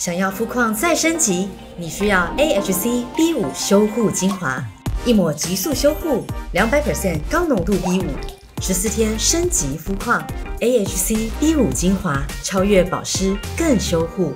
想要肤况再升级，你需要 AHC B5 修护精华，一抹急速修护，200% 高浓度 B5， 14天升级肤况。AHC B5 精华超越保湿，更修护。